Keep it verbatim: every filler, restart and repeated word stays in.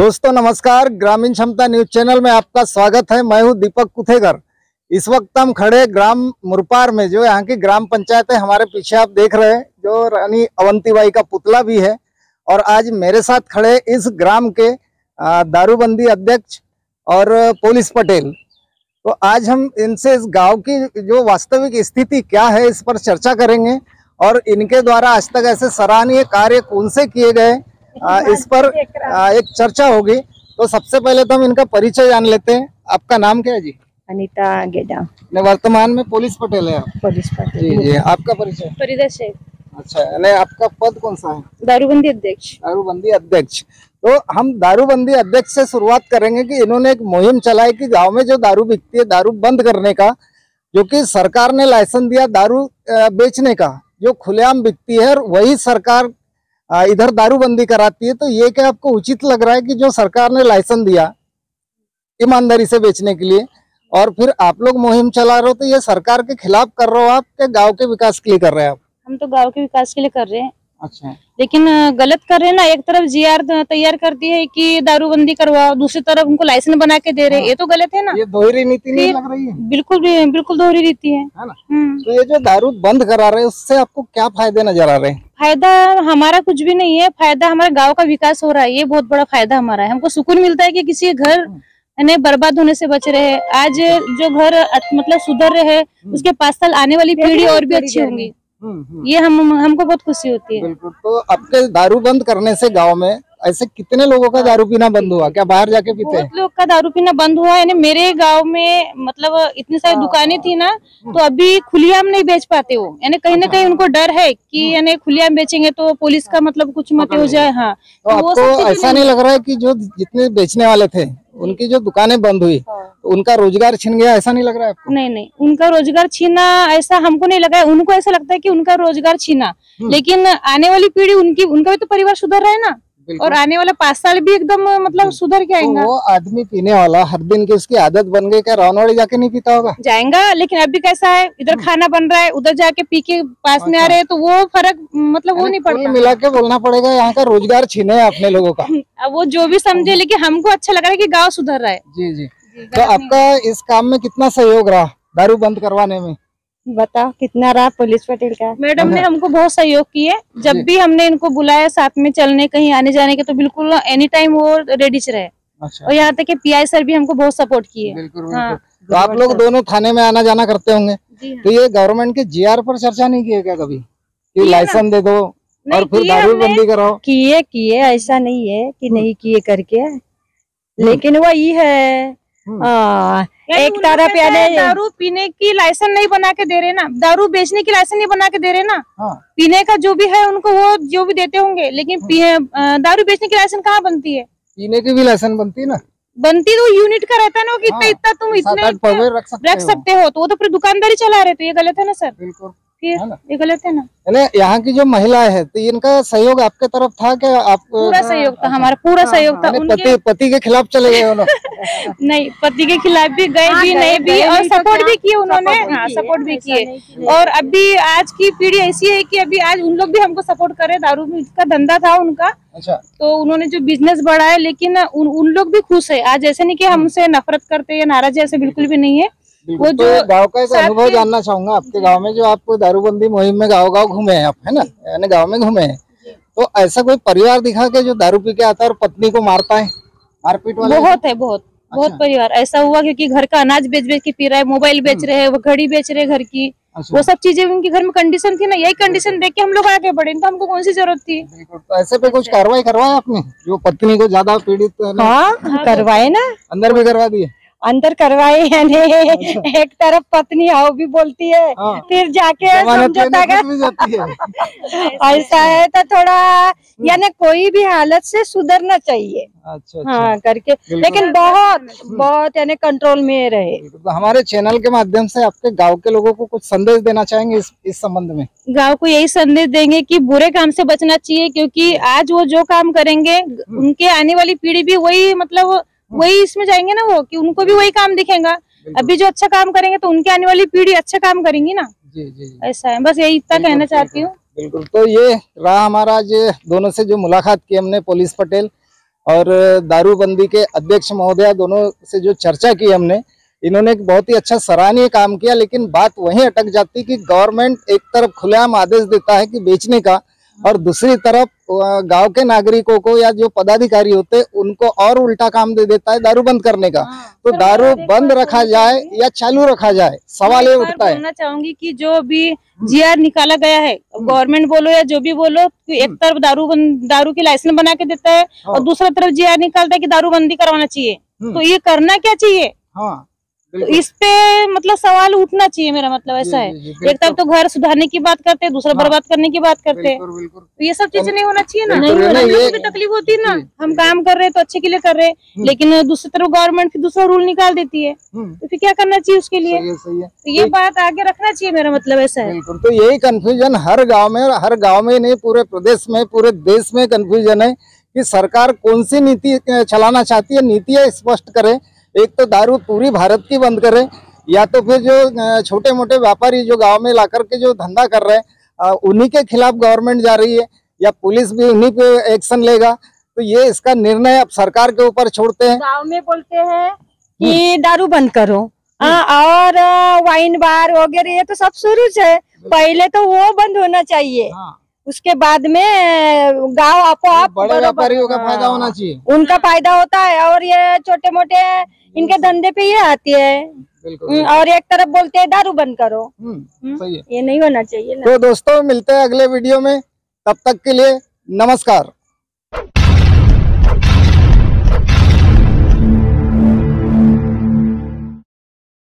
दोस्तों नमस्कार, ग्रामीण क्षमता न्यूज चैनल में आपका स्वागत है। मैं हूं दीपक कुथेकर। इस वक्त हम खड़े ग्राम मुरपार में, जो यहाँ की ग्राम पंचायत है। हमारे पीछे आप देख रहे हैं जो रानी अवंतीबाई का पुतला भी है। और आज मेरे साथ खड़े इस ग्राम के दारूबंदी अध्यक्ष और पुलिस पटेल। तो आज हम इनसे इस गाँव की जो वास्तविक स्थिति क्या है इस पर चर्चा करेंगे और इनके द्वारा आज तक ऐसे सराहनीय कार्य कौन से किए गए आ, इस पर आ, एक चर्चा होगी। तो सबसे पहले तो हम इनका परिचय जान लेते हैं। आपका नाम क्या है जी? अनिता गेडा। वर्तमान में पुलिस पटेल है आप? पुलिस पटेल जी, जी। आपका परिचय? परिदा शेख। अच्छा, यानी आपका पद कौन सा है? दारूबंदी अध्यक्ष। दारूबंदी अध्यक्ष। तो हम दारूबंदी अध्यक्ष से शुरुआत करेंगे कि इन्होंने एक मुहिम चलाई कि गाँव में जो दारू बिकती है दारू बंद करने का, जो की सरकार ने लाइसेंस दिया दारू बेचने का, जो खुलेआम बिकती है, और वही सरकार इधर दारूबंदी कराती है। तो ये क्या आपको उचित लग रहा है कि जो सरकार ने लाइसेंस दिया ईमानदारी से बेचने के लिए और फिर आप लोग मुहिम चला रहे हो, तो ये सरकार के खिलाफ कर रहे हो आप क्या गांव के विकास के लिए कर रहे हैं आप? हम तो गांव के विकास के लिए कर रहे हैं। अच्छा, लेकिन गलत कर रहे हैं ना। एक तरफ जी आर तैयार करती है कि दारूबंदी करवाओ, दूसरी तरफ उनको लाइसेंस बना के दे रहे हैं। ये तो गलत है ना। ये दोहरी नीति नहीं लग रही है? बिल्कुल बिल्कुल दोहरी नीति है। तो ये जो दारू बंद करा रहे हैं उससे आपको क्या फायदे नजर आ रहे हैं? फायदा हमारा कुछ भी नहीं है। फायदा हमारे गाँव का विकास हो रहा है, ये बहुत बड़ा फायदा हमारा है। हमको सुकून मिलता है की किसी घर बर्बाद होने से बच रहे हैं। आज जो घर मतलब सुधर रहे हैं उसके पास साल आने वाली पीढ़ी और भी अच्छी होंगी। ये हम हमको बहुत खुशी होती है। बिल्कुल। तो आपके दारू बंद करने से गांव में ऐसे कितने लोगों का दारू पीना बंद हुआ? क्या बाहर जाके पीते हैं? बहुत लोग का दारू पीना बंद हुआ। यानी मेरे गांव में मतलब इतनी सारी दुकानें थी ना, तो अभी खुलेआम नहीं बेच पाते वो। यानी कहीं ना कहीं उनको डर है कि यानी खुलेआम बेचेंगे तो पुलिस का मतलब कुछ मत हो जाए। हाँ, तो आपको ऐसा नहीं लग रहा है कि जो जितने बेचने वाले थे उनकी जो दुकानें बंद हुई तो उनका रोजगार छीन गया, ऐसा नहीं लग रहा है आपको? नहीं नहीं, उनका रोजगार छीना ऐसा हमको नहीं लगा है। उनको ऐसा लगता है कि उनका रोजगार छीना, लेकिन आने वाली पीढ़ी उनकी उनका भी तो परिवार सुधर रहा है ना, और आने वाला पाँच साल भी एकदम मतलब सुधर के आएगा। तो वो आदमी पीने वाला हर दिन की उसकी आदत बन गई, क्या रावणवाड़ी जाके नहीं पीता होगा? जाएगा, लेकिन अभी कैसा है इधर खाना बन रहा है उधर जाके पी के पास में आ रहे हैं, तो वो फर्क मतलब वो नहीं पड़ता। मिला के बोलना पड़ेगा यहाँ का रोजगार छीने आपने लोगों का। अब वो जो भी समझे, लेकिन हमको अच्छा लग रहा है की गाँव सुधर रहा है। जी जी। तो आपका इस काम में कितना सहयोग रहा दारू बंद करवाने में? बताओ कितना रहा? पुलिस पटेल का मैडम ने हमको बहुत सहयोग किए। जब भी हमने इनको बुलाया साथ में चलने कहीं आने जाने के, तो बिल्कुल एनी टाइम वो रेडी रहे। अच्छा। और यहाँ तक कि पीआई सर भी हमको बहुत सपोर्ट किए। बिल्कुल। हाँ। तो आप लोग दोनों थाने में आना जाना करते होंगे। हाँ। तो ये गवर्नमेंट के जीआर पर चर्चा नहीं किए क्या कभी कि लाइसेंस दे दो और फिर दारूबंदी कराओ? किए किए, ऐसा नहीं है कि नहीं किए करके, लेकिन वही है आ, एक तरफ यानी दारू पीने की लाइसेंस नहीं बना के दे रहे ना, दारू बेचने की लाइसेंस नहीं बना के दे रहे ना। हाँ। पीने का जो भी है उनको वो जो भी देते होंगे, लेकिन दारू बेचने की लाइसेंस कहाँ बनती है? पीने की भी लाइसेंस बनती है ना, बनती तो यूनिट का रहता है ना कि इतना इतना तुम इतने रख सकते हो, तो वो तो पूरी दुकानदारी चला रहे, तो ये गलत है ना सर? बिल्कुल, ये गलत है ना। यहाँ की जो महिलाएं हैं, तो इनका सहयोग आपके तरफ था क्या? आप पूरा सहयोग था हमारा, पूरा सहयोग था। पति पति के खिलाफ चले गए उन्होंने? नहीं, पति के खिलाफ भी गए भी नहीं भी, और सपोर्ट भी किए उन्होंने। हाँ, सपोर्ट भी किए। और अभी आज की पीढ़ी ऐसी है कि अभी आज उन लोग भी हमको सपोर्ट करे। दारू का धंधा था उनका। अच्छा। तो उन्होंने जो बिजनेस बढ़ाया, लेकिन उन लोग भी खुश है आज। ऐसे नहीं कि हमसे नफरत करते हैं, नाराज ऐसे बिल्कुल भी नहीं है। वो तो गांव का एक अनुभव जानना चाहूंगा आपके गांव में, जो आप दारूबंदी मुहिम में गांव गांव घूमे हैं आप, है ना, यानी गांव में घूमे हैं, तो ऐसा कोई परिवार दिखा के जो दारू पी के आता है और पत्नी को मारता है? मारपीट वाला बहुत है, बहुत। अच्छा। बहुत परिवार ऐसा हुआ क्योंकि घर का अनाज बेच बेच के पी रहा है, मोबाइल बेच रहे हैं, वो घड़ी बेच रहे घर की। अच्छा। वो सब चीजें उनके घर में कंडीशन थी ना, यही कंडीशन देख के हम लोग आगे बढ़े, तो हमको कौन सी जरूरत थी? तो ऐसे पे कुछ कार्रवाई करवाया आपने जो पत्नी को ज्यादा पीड़ित? हाँ, करवाए ना, अंदर भी करवा दिए। अंदर करवाई है ने। अच्छा। एक तरफ पत्नी आओ भी बोलती है। हाँ। फिर जाके समझौता कर। ऐसा है तो थोड़ा यानी कोई भी हालत से सुधरना चाहिए। अच्छा, अच्छा। हाँ करके, लेकिन बहुत बहुत यानी कंट्रोल में रहे। हमारे चैनल के माध्यम से आपके गांव के लोगों को कुछ संदेश देना चाहेंगे इस इस संबंध में? गांव को यही संदेश देंगे कि बुरे काम से बचना चाहिए, क्योंकि आज वो जो काम करेंगे उनके आने वाली पीढ़ी भी वही मतलब वही इसमें जाएंगे ना, वो कि उनको भी वही काम दिखेगा। अभी जो अच्छा काम करेंगे तो उनके आने वाली पीढ़ी अच्छा काम करेंगी ना। जी जी, जी। ऐसा है, बस यही इतना कहना चाहती हूँ। बिल्कुल। तो ये रहा हमारा, जो दोनों से जो मुलाकात की हमने, पुलिस पटेल और दारूबंदी के अध्यक्ष महोदय दोनों से जो चर्चा की हमने, इन्होंने एक बहुत ही अच्छा सराहनीय काम किया। लेकिन बात वहीं अटक जाती कि गवर्नमेंट एक तरफ खुलेआम आदेश देता है कि बेचने का, और दूसरी तरफ गांव के नागरिकों को या जो पदाधिकारी होते उनको और उल्टा काम दे देता है दारू बंद करने का। तो दारू बंद रखा जाए या चालू रखा जाए, सवाल ये उठता है। मैं चाहूंगी कि जो भी जीआर निकाला गया है, गवर्नमेंट बोलो या जो भी बोलो, एक तरफ दारू दारू की लाइसेंस बना के देता है और दूसरा तरफ जीआर निकालता है कि दारूबंदी करवाना चाहिए। तो ये करना क्या चाहिए? तो इस पे मतलब सवाल उठना चाहिए। मेरा मतलब ऐसा है, एक तरफ तो घर सुधारने की बात करते हैं, दूसरा बर्बाद करने की बात करते हैं। तो ये सब चीजें नहीं होना चाहिए ना। नहीं, तकलीफ होती है ना, हम काम कर रहे हैं तो अच्छे के लिए कर रहे हैं, लेकिन दूसरी तरफ गवर्नमेंट फिर दूसरा रूल निकाल देती है, तो फिर क्या करना चाहिए उसके लिए? ये बात आगे रखना चाहिए, मेरा मतलब ऐसा है। तो यही कंफ्यूजन हर गाँव में, हर गाँव में नहीं पूरे प्रदेश में, पूरे देश में कंफ्यूजन है कि सरकार कौन सी नीति चलाना चाहती है। नीतियाँ स्पष्ट करे, एक तो दारू पूरी भारत की बंद करें, या तो फिर जो छोटे मोटे व्यापारी जो गांव में लाकर के जो धंधा कर रहे हैं उन्हीं के खिलाफ गवर्नमेंट जा रही है, या पुलिस भी उन्हीं पे एक्शन लेगा। तो ये इसका निर्णय अब सरकार के ऊपर छोड़ते हैं। गांव में बोलते हैं कि दारू बंद करो और वाइन बार वगैरह, ये तो सब शुरू है, पहले तो वो बंद होना चाहिए, उसके बाद में गाँव आपको आप बड़े व्यापारियों का फायदा होना चाहिए, उनका फायदा होता है, और ये छोटे मोटे इनके धंधे पे ये आती है। बिल्कुल। और एक तरफ बोलते हैं दारू बंद करो, सही है, ये नहीं होना चाहिए ना। तो दोस्तों, मिलते हैं अगले वीडियो में, तब तक के लिए नमस्कार।